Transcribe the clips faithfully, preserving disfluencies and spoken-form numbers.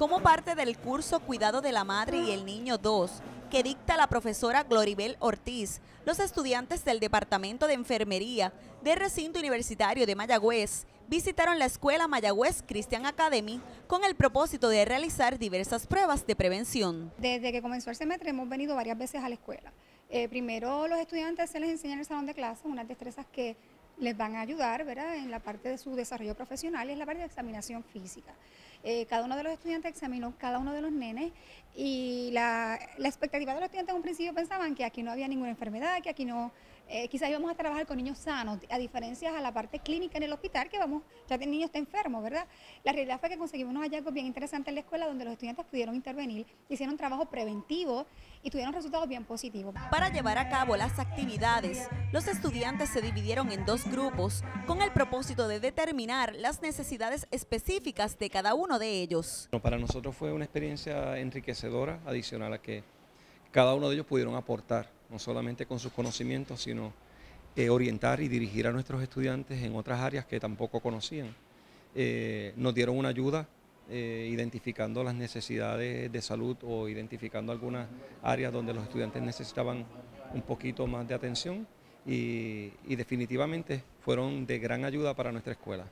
como parte del curso Cuidado de la Madre y el Niño dos, que dicta la profesora Gloribel Ortiz, los estudiantes del Departamento de Enfermería del Recinto Universitario de Mayagüez visitaron la escuela Mayagüez Christian Academy con el propósito de realizar diversas pruebas de prevención. Desde que comenzó el semestre hemos venido varias veces a la escuela. Eh, primero los estudiantes se les enseña en el salón de clases unas destrezas que les van a ayudar, ¿verdad?, en la parte de su desarrollo profesional y es la parte de examinación física. Eh, cada uno de los estudiantes examinó cada uno de los nenes y la, la expectativa de los estudiantes en un principio pensaban que aquí no había ninguna enfermedad, que aquí no, eh, quizás íbamos a trabajar con niños sanos, a diferencia de la parte clínica en el hospital, que vamos, ya el niño está enfermo, ¿verdad? La realidad fue que conseguimos unos hallazgos bien interesantes en la escuela donde los estudiantes pudieron intervenir, hicieron trabajo preventivo y tuvieron resultados bien positivos. Para llevar a cabo las actividades, los estudiantes se dividieron en dos grupos con el propósito de determinar las necesidades específicas de cada uno de ellos. Bueno, para nosotros fue una experiencia enriquecedora, adicional a que cada uno de ellos pudieron aportar, no solamente con sus conocimientos, sino eh, orientar y dirigir a nuestros estudiantes en otras áreas que tampoco conocían. Eh, nos dieron una ayuda eh, identificando las necesidades de salud o identificando algunas áreas donde los estudiantes necesitaban un poquito más de atención y, y definitivamente fueron de gran ayuda para nuestra escuela.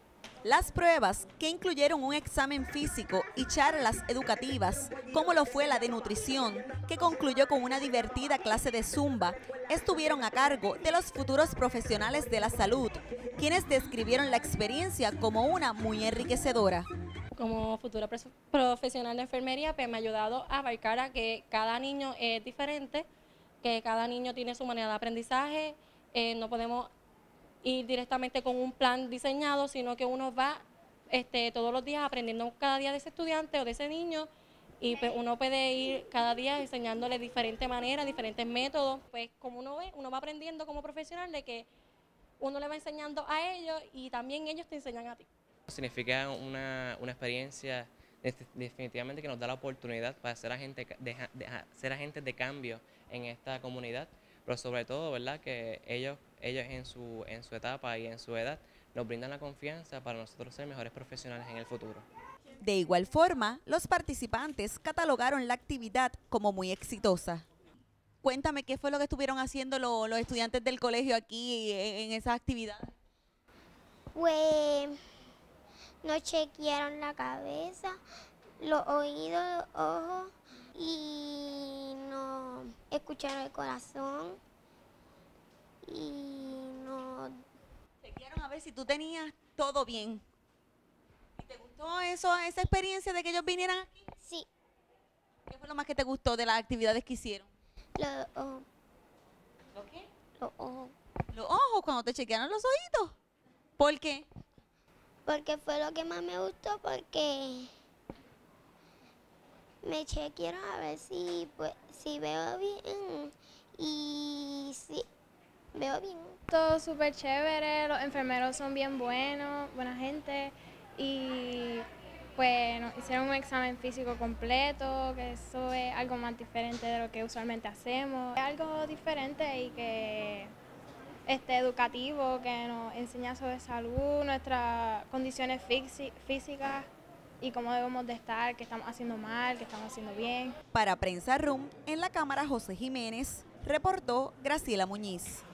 Las pruebas, que incluyeron un examen físico y charlas educativas, como lo fue la de nutrición, que concluyó con una divertida clase de Zumba, estuvieron a cargo de los futuros profesionales de la salud, quienes describieron la experiencia como una muy enriquecedora. Como futura profesional de enfermería, pues me ha ayudado a abarcar a que cada niño es diferente, que cada niño tiene su manera de aprendizaje, eh, no podemos ir directamente con un plan diseñado, sino que uno va este, todos los días aprendiendo cada día de ese estudiante o de ese niño y pues, uno puede ir cada día enseñándole diferentes maneras, diferentes métodos. Pues como uno ve, uno va aprendiendo como profesional de que uno le va enseñando a ellos y también ellos te enseñan a ti. Significa una, una experiencia definitivamente que nos da la oportunidad para ser agentes de, de, ser agentes de cambio en esta comunidad, pero sobre todo, ¿verdad?, que ellos ellos en su, en su etapa y en su edad nos brindan la confianza para nosotros ser mejores profesionales en el futuro. De igual forma, los participantes catalogaron la actividad como muy exitosa. Cuéntame, ¿qué fue lo que estuvieron haciendo lo, los estudiantes del colegio aquí en, en esa actividad? Pues nos chequearon la cabeza, los oídos, los ojos y nos escucharon el corazón. Y no... Chequearon a ver si tú tenías todo bien. ¿Y te gustó eso, esa experiencia de que ellos vinieran aquí? Sí. ¿Qué fue lo más que te gustó de las actividades que hicieron? Los ojos. ¿Lo qué? Los ojos. ¿Los ojos cuando te chequearon los ojitos? ¿Por qué? Porque fue lo que más me gustó, porque me chequearon a ver si, pues, si veo bien y si... Veo bien. Todo súper chévere, los enfermeros son bien buenos, buena gente y pues nos hicieron un examen físico completo, que eso es algo más diferente de lo que usualmente hacemos. Es algo diferente y que este, educativo, que nos enseña sobre salud, nuestras condiciones físicas y cómo debemos de estar, qué estamos haciendo mal, qué estamos haciendo bien. Para Prensa Room, en la Cámara José Jiménez, reportó Graciela Muñiz.